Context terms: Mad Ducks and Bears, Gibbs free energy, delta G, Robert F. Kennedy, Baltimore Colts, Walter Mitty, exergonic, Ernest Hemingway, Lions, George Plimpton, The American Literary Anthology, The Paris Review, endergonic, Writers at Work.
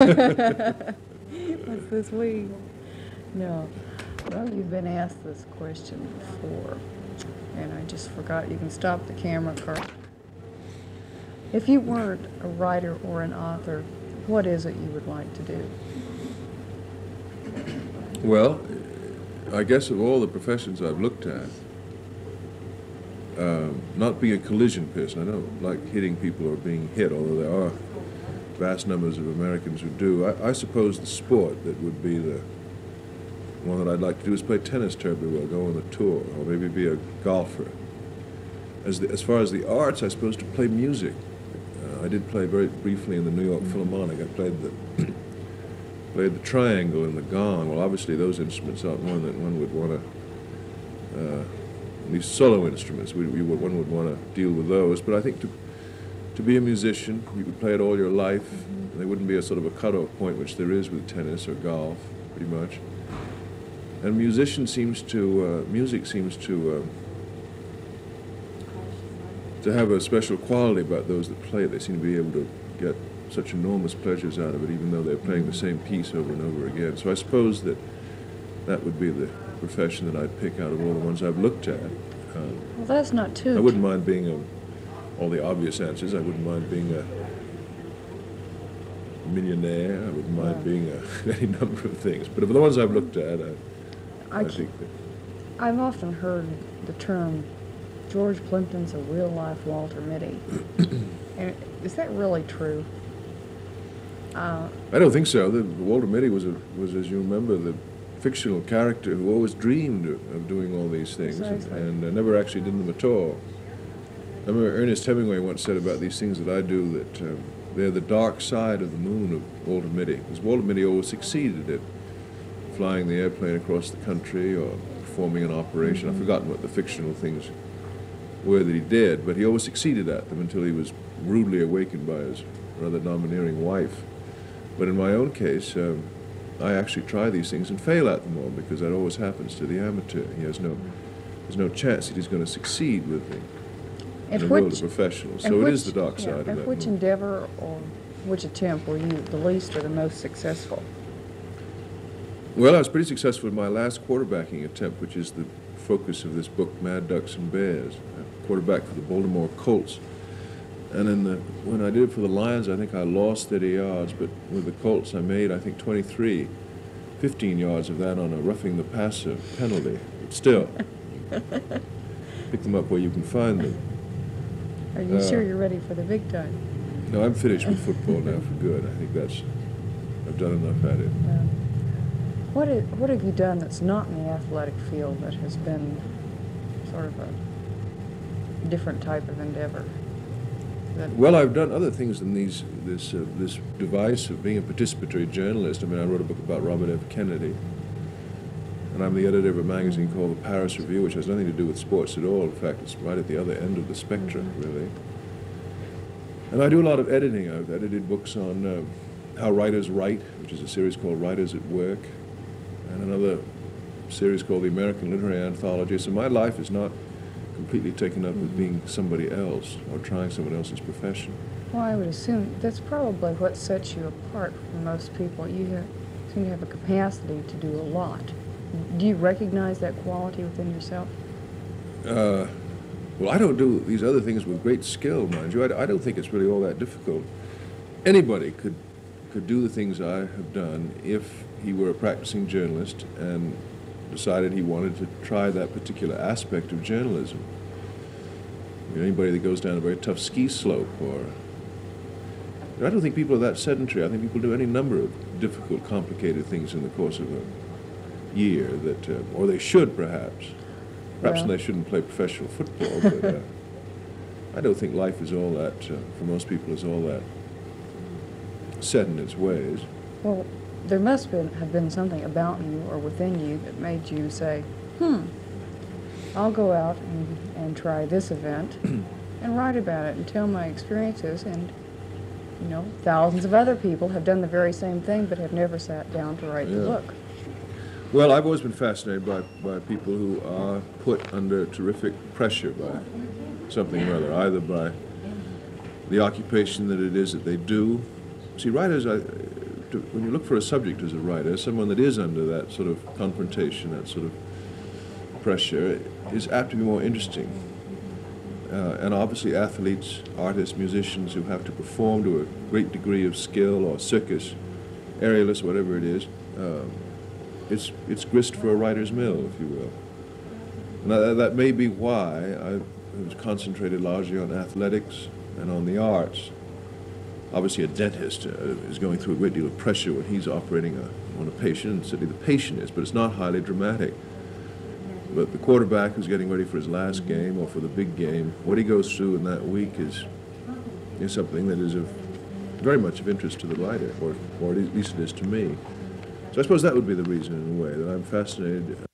What's this week? No. Well, you've been asked this question before, and I just forgot. You can stop the camera, Kurt. If you weren't a writer or an author, what is it you would like to do? Well, I guess of all the professions I've looked at, not being a collision person, I don't like hitting people or being hit, although there are vast numbers of Americans who do. I suppose the sport that would be the one that I'd like to do is play tennis terribly well, go on the tour, or maybe be a golfer. As far as the arts, I suppose to play music. I did play very briefly in the New York Philharmonic. I played the triangle and the gong. Well, obviously those instruments aren't one that one would want to. These solo instruments, one would want to deal with those. But I think to be a musician, you could play it all your life. There wouldn't be a sort of a cutoff point, which there is with tennis or golf, pretty much. And music seems to have a special quality about those that play it. They seem to be able to get such enormous pleasures out of it, even though they're playing the same piece over and over again. So I suppose that would be the profession that I'd pick out of all the ones I've looked at. Well, that's not too... I wouldn't mind being all the obvious answers. I wouldn't mind being a millionaire. I wouldn't mind being any number of things. But of the ones I've looked at, I think that... I've often heard the term, George Plimpton's a real-life Walter Mitty. And is that really true? I don't think so. Walter Mitty was, as you remember, the fictional character who always dreamed of doing all these things, exactly. and never actually did them at all. I remember Ernest Hemingway once said about these things that I do that they're the dark side of the moon of Walter Mitty, because Walter Mitty always succeeded at flying the airplane across the country or performing an operation. I've forgotten what the fictional things were that he did, but he always succeeded at them until he was rudely awakened by his rather domineering wife. But in my own case, I actually try these things and fail at them all, because that always happens to the amateur. He has there's no chance that he's going to succeed with them in the world of professionals. So it is the dark side of that. Which endeavor or which attempt were you the least or the most successful? Well, I was pretty successful in my last quarterbacking attempt, which is the focus of this book, Mad Ducks and Bears. I quarterback for the Baltimore Colts. And when I did it for the Lions, I think I lost 30 yards, but with the Colts I made, I think, 23, 15 yards of that on a roughing the passer penalty. But still, pick them up where you can find them. Are you sure you're ready for the big time? No, I'm finished with football now for good. I think I've done enough at it. What have you done that's not in the athletic field that has been sort of a different type of endeavor? Well, I've done other things than this device of being a participatory journalist. I mean, I wrote a book about Robert F. Kennedy, and I'm the editor of a magazine called The Paris Review, which has nothing to do with sports at all. In fact, it's right at the other end of the spectrum, really. And I do a lot of editing. I've edited books on How Writers Write, which is a series called Writers at Work, and another series called The American Literary Anthology. So my life is not completely taken up with being somebody else or trying someone else's profession. Well, I would assume that's probably what sets you apart from most people. You seem to have a capacity to do a lot. Do you recognize that quality within yourself? Well, I don't do these other things with great skill, mind you. I don't think it's really all that difficult. Anybody could do the things I have done if he were a practicing journalist and decided he wanted to try that particular aspect of journalism. You know, anybody that goes down a very tough ski slope, I don't think people are that sedentary. I think people do any number of difficult, complicated things in the course of a year that, or they should perhaps. Perhaps they shouldn't play professional football, but I don't think life is all that, for most people, is all that set in its ways. Well, there must have been something about you or within you that made you say, I'll go out and try this event and write about it and tell my experiences. And, you know, thousands of other people have done the very same thing but have never sat down to write the book. Well, I've always been fascinated by people who are put under terrific pressure by something or other, either by the occupation that it is that they do. See, writers, subject, when you look for a subject as a writer, someone that is under that sort of confrontation, that sort of pressure, is apt to be more interesting. And obviously athletes, artists, musicians who have to perform to a great degree of skill or circus, aerialist, whatever it is, it's grist for a writer's mill, if you will. And that may be why I was concentrated largely on athletics and on the arts. Obviously a dentist is going through a great deal of pressure when he's operating on a patient, and certainly the patient is, but it's not highly dramatic. But the quarterback who's getting ready for his last game or for the big game, what he goes through in that week is something that is of very much of interest to the writer, or at least it is to me. So I suppose that would be the reason, in a way, that I'm fascinated